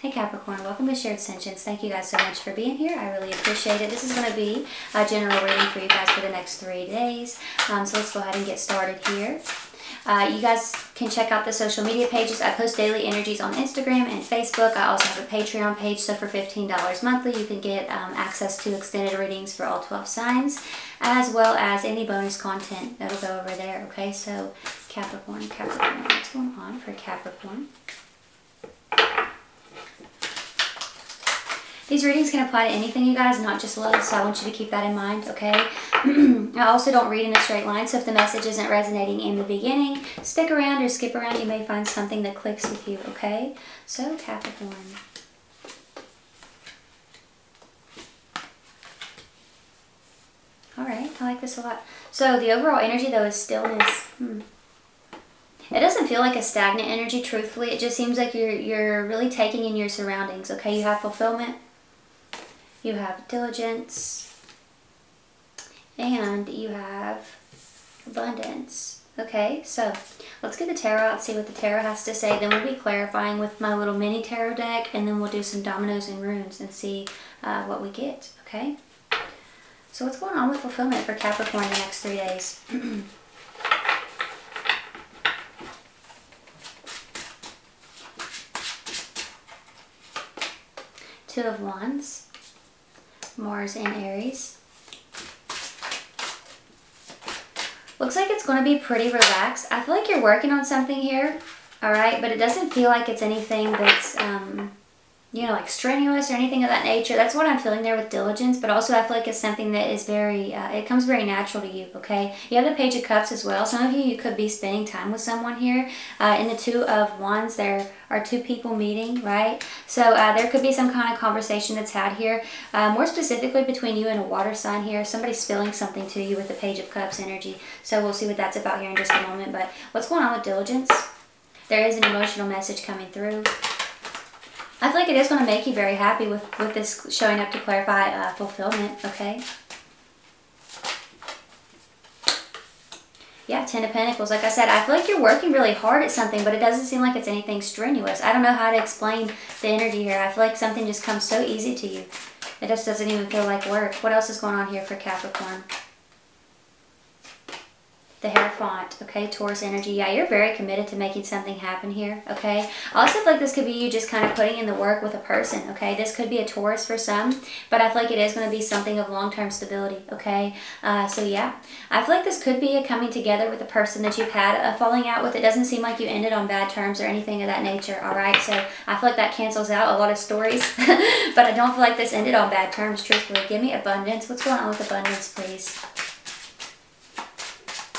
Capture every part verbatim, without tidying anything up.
Hey Capricorn, welcome to Shared Sentience. Thank you guys so much for being here. I really appreciate it. This is going to be a general reading for you guys for the next three days. Um, so let's go ahead and get started here. Uh, you guys can check out the social media pages. I post daily energies on Instagram and Facebook. I also have a Patreon page, so for fifteen dollars monthly, you can get um, access to extended readings for all twelve signs, as well as any bonus content that'll go over there, okay? So Capricorn, Capricorn, what's going on for Capricorn? These readings can apply to anything, you guys, not just love, so I want you to keep that in mind, okay? I also don't read in a straight line, so if the message isn't resonating in the beginning, stick around or skip around. You may find something that clicks with you, okay? So, Capricorn. All right, I like this a lot. So, the overall energy, though, is stillness. Hmm. It doesn't feel like a stagnant energy, truthfully. It just seems like you're, you're really taking in your surroundings, okay? You have fulfillment. You have diligence, and you have abundance. Okay, so let's get the tarot out, see what the tarot has to say. Then we'll be clarifying with my little mini tarot deck, and then we'll do some dominoes and runes and see uh, what we get, okay? So what's going on with fulfillment for Capricorn the next three days? Two of Wands. Mars in Aries. Looks like it's going to be pretty relaxed. I feel like you're working on something here, all right? But it doesn't feel like it's anything that's, um, you know, like strenuous or anything of that nature. That's what I'm feeling there with diligence. But also I feel like it's something that is very, uh, it comes very natural to you, okay? You have the Page of Cups as well. Some of you, you could be spending time with someone here. Uh, in the Two of Wands, there are two people meeting, right? So uh, there could be some kind of conversation that's had here, uh, more specifically between you and a water sign here. Somebody's spilling something to you with the Page of Cups energy. So we'll see what that's about here in just a moment. But what's going on with diligence? There is an emotional message coming through. I feel like it is going to make you very happy with, with this showing up to clarify uh, fulfillment, okay? Yeah, Ten of Pentacles. Like I said, I feel like you're working really hard at something, but it doesn't seem like it's anything strenuous. I don't know how to explain the energy here. I feel like something just comes so easy to you. It just doesn't even feel like work. What else is going on here for Capricorn? The Hierophant, okay, Taurus energy. Yeah, you're very committed to making something happen here, okay? I also feel like this could be you just kind of putting in the work with a person, okay? This could be a Taurus for some, but I feel like it is going to be something of long-term stability, okay? Uh, so, yeah, I feel like this could be a coming together with a person that you've had a falling out with. It doesn't seem like you ended on bad terms or anything of that nature, all right? So, I feel like that cancels out a lot of stories, but I don't feel like this ended on bad terms, truthfully. Give me abundance. What's going on with abundance, please?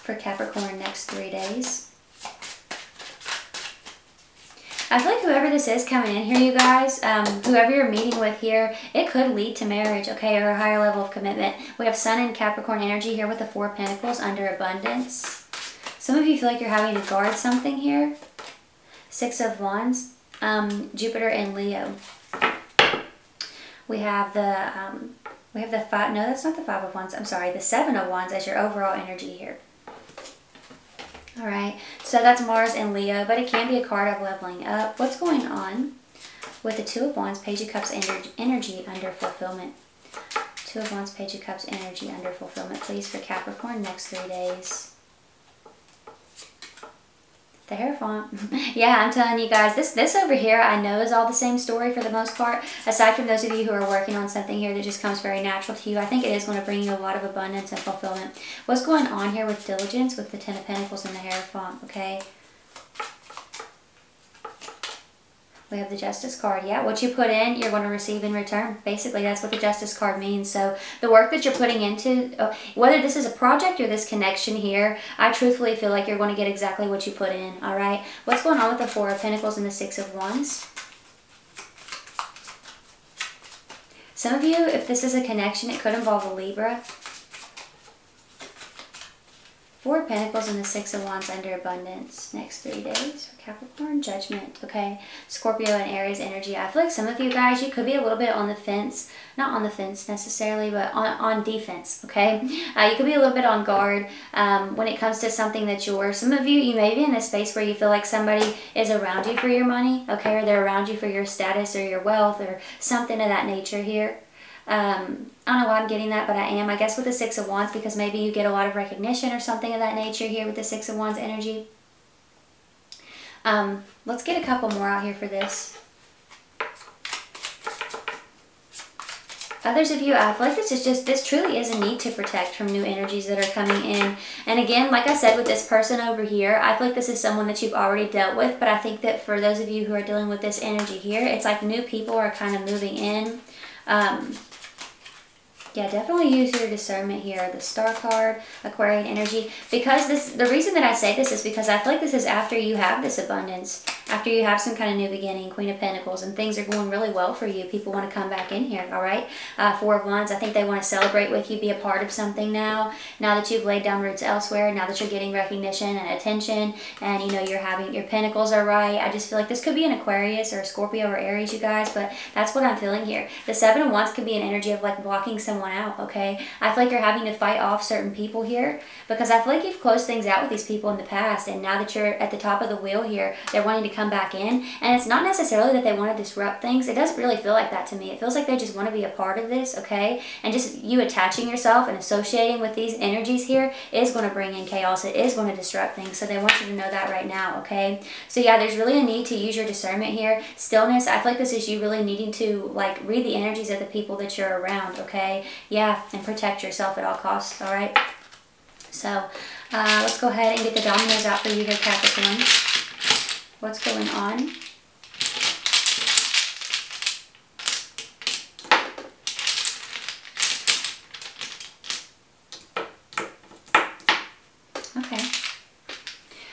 For Capricorn next three days. I feel like whoever this is coming in here, you guys, um, whoever you're meeting with here, it could lead to marriage, okay, or a higher level of commitment. We have Sun and Capricorn energy here with the Four of Pentacles under abundance. Some of you feel like you're having to guard something here. Six of Wands, um, Jupiter and Leo. We have the, um, we have the five, no, that's not the Five of Wands, I'm sorry, the Seven of Wands as your overall energy here. All right, so that's Mars and Leo, but it can be a card of leveling up. What's going on with the Two of Wands, Page of Cups energy under fulfillment? Two of Wands, Page of Cups energy under fulfillment, please, for Capricorn next three days. The Hierophant. Yeah, I'm telling you guys, this this over here I know is all the same story for the most part, aside from those of you who are working on something here that just comes very natural to you. I think it is going to bring you a lot of abundance and fulfillment. What's going on here with diligence with the Ten of Pentacles and the Hierophant, okay? We have the Justice card. Yeah, what you put in, you're going to receive in return. Basically, that's what the Justice card means. So the work that you're putting into, whether this is a project or this connection here, I truthfully feel like you're going to get exactly what you put in, all right? What's going on with the Four of Pentacles and the Six of Wands? Some of you, if this is a connection, it could involve a Libra. Four of Pentacles and the Six of Wands under abundance. Next three days for Capricorn. Judgment. Okay. Scorpio and Aries energy. I feel like some of you guys, you could be a little bit on the fence. Not on the fence necessarily, but on, on defense. Okay. Uh, you could be a little bit on guard um, when it comes to something that you're, some of you, you may be in a space where you feel like somebody is around you for your money. Okay. Or they're around you for your status or your wealth or something of that nature here. Um, I don't know why I'm getting that, but I am. I guess with the Six of Wands, because maybe you get a lot of recognition or something of that nature here with the Six of Wands energy. Um, let's get a couple more out here for this. Others of you, I feel like this is just, this truly is a need to protect from new energies that are coming in. And again, like I said, with this person over here, I feel like this is someone that you've already dealt with. But I think that for those of you who are dealing with this energy here, it's like new people are kind of moving in. Um, yeah, definitely use your discernment here. The Star card, Aquarian energy. Because this, the reason that I say this is because I feel like this is after you have this abundance, after you have some kind of new beginning, Queen of Pentacles, and things are going really well for you. People want to come back in here, all right? Uh, Four of Wands, I think they want to celebrate with you, be a part of something now, now that you've laid down roots elsewhere, now that you're getting recognition and attention, and you know, you're having, your Pentacles are right. I just feel like this could be an Aquarius or a Scorpio or Aries, you guys, but that's what I'm feeling here. The Seven of Wands could be an energy of like blocking someone out, okay? I feel like you're having to fight off certain people here because I feel like you've closed things out with these people in the past, and now that you're at the top of the wheel here, they're wanting to come back in, and it's not necessarily that they want to disrupt things. It doesn't really feel like that to me. It feels like they just want to be a part of this, okay? And just you attaching yourself and associating with these energies here is going to bring in chaos. It is going to disrupt things, so they want you to know that right now, okay? So yeah, there's really a need to use your discernment here. Stillness, I feel like this is you really needing to like read the energies of the people that you're around, okay? Yeah, and protect yourself at all costs, all right? So, uh, let's go ahead and get the dominoes out for you here, Capricorn. What's going on? Okay.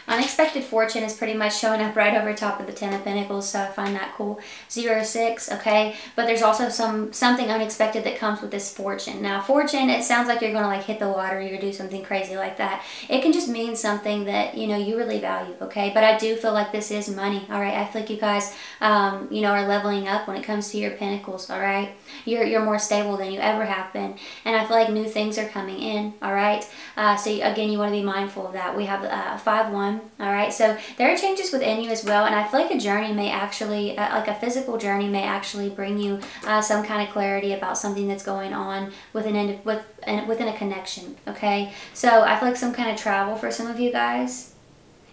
Unexpected fortune is pretty much showing up right over top of the Ten of Pentacles, so I find that cool. Zero six, okay, but there's also some something unexpected that comes with this fortune. Now fortune, it sounds like you're going to like hit the lottery or do something crazy like that. It can just mean something that, you know, you really value, okay? But I do feel like this is money, all right? I feel like you guys um you know, are leveling up when it comes to your Pentacles, all right? You're you're more stable than you ever have been, and I feel like new things are coming in, all right? Uh so again, you want to be mindful of that. We have uh five one. All right, so there are changes within you as well, and I feel like a journey may actually, uh, like a physical journey may actually bring you uh, some kind of clarity about something that's going on within, an, with, an, within a connection, okay? So I feel like some kind of travel for some of you guys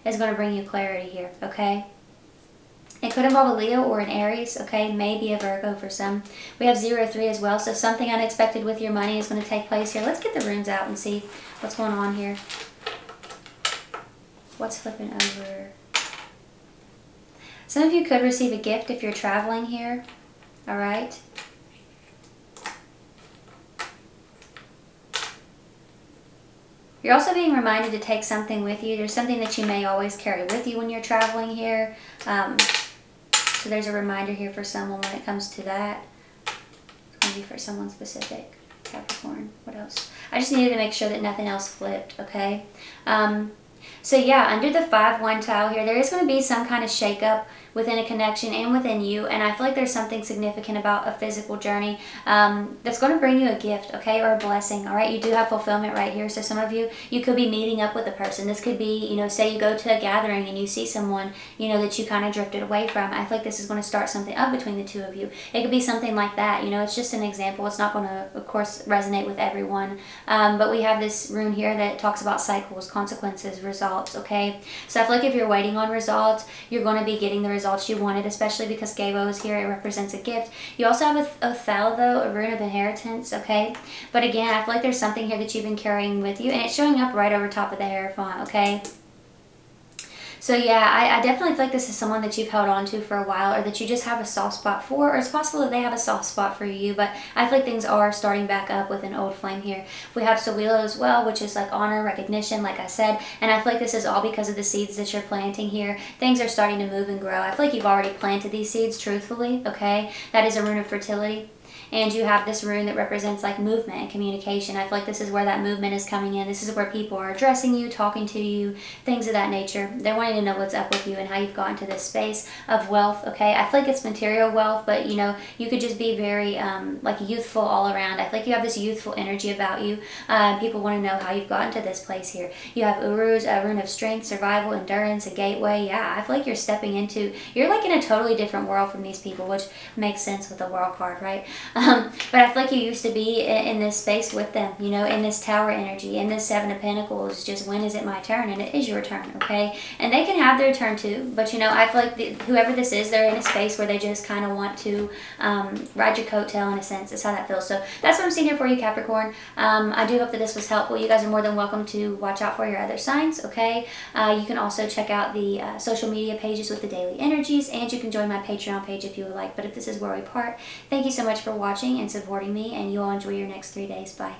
is going to bring you clarity here, okay? It could involve a Leo or an Aries, okay? Maybe a Virgo for some. We have zero three as well, so something unexpected with your money is going to take place here. Let's get the runes out and see what's going on here. What's flipping over? Some of you could receive a gift if you're traveling here. All right. You're also being reminded to take something with you. There's something that you may always carry with you when you're traveling here. Um, so there's a reminder here for someone when it comes to that. It's going to be for someone specific. Capricorn. What else? I just needed to make sure that nothing else flipped, okay? Um... So yeah, under the five one tile here, there is going to be some kind of shakeup within a connection and within you, and I feel like there's something significant about a physical journey um, that's going to bring you a gift, okay, or a blessing, all right? You do have fulfillment right here, so some of you, you could be meeting up with a person. This could be, you know, say you go to a gathering and you see someone, you know, that you kind of drifted away from. I feel like this is going to start something up between the two of you. It could be something like that, you know, it's just an example. It's not going to, of course, resonate with everyone, um, but we have this rune here that talks about cycles, consequences, results, okay? So I feel like if you're waiting on results, you're going to be getting the results you wanted, especially because Gabo is here. It represents a gift. You also have a Othel, though, a rune of inheritance, okay? But again, I feel like there's something here that you've been carrying with you, and it's showing up right over top of the Hierophant, okay? So yeah, I, I definitely feel like this is someone that you've held on to for a while, or that you just have a soft spot for, or it's possible that they have a soft spot for you, but I feel like things are starting back up with an old flame here. We have Sawilo as well, which is like honor, recognition, like I said, and I feel like this is all because of the seeds that you're planting here. Things are starting to move and grow. I feel like you've already planted these seeds, truthfully, okay? That is a rune of fertility. and you have this rune that represents like movement and communication. I feel like this is where that movement is coming in. This is where people are addressing you, talking to you, things of that nature. They're wanting to know what's up with you and how you've gotten to this space of wealth, okay? I feel like it's material wealth, but you know, you could just be very um, like youthful all around. I feel like you have this youthful energy about you. Uh, people want to know how you've gotten to this place here. You have Uru's, a rune of strength, survival, endurance, a gateway. Yeah, I feel like you're stepping into, you're like in a totally different world from these people, which makes sense with the World card, right? Um, but I feel like you used to be in, in this space with them, you know, in this Tower energy, in this Seven of Pentacles, just when is it my turn? And it is your turn, okay? And they can have their turn too, but you know, I feel like the, whoever this is, they're in a space where they just kind of want to um, ride your coattail in a sense. That's how that feels. So that's what I'm seeing here for you, Capricorn. Um, I do hope that this was helpful. You guys are more than welcome to watch out for your other signs, okay? Uh, you can also check out the uh, social media pages with the daily energies, and you can join my Patreon page if you would like. But if this is where we part, thank you so much for watching and supporting me, and you all enjoy your next three days. Bye.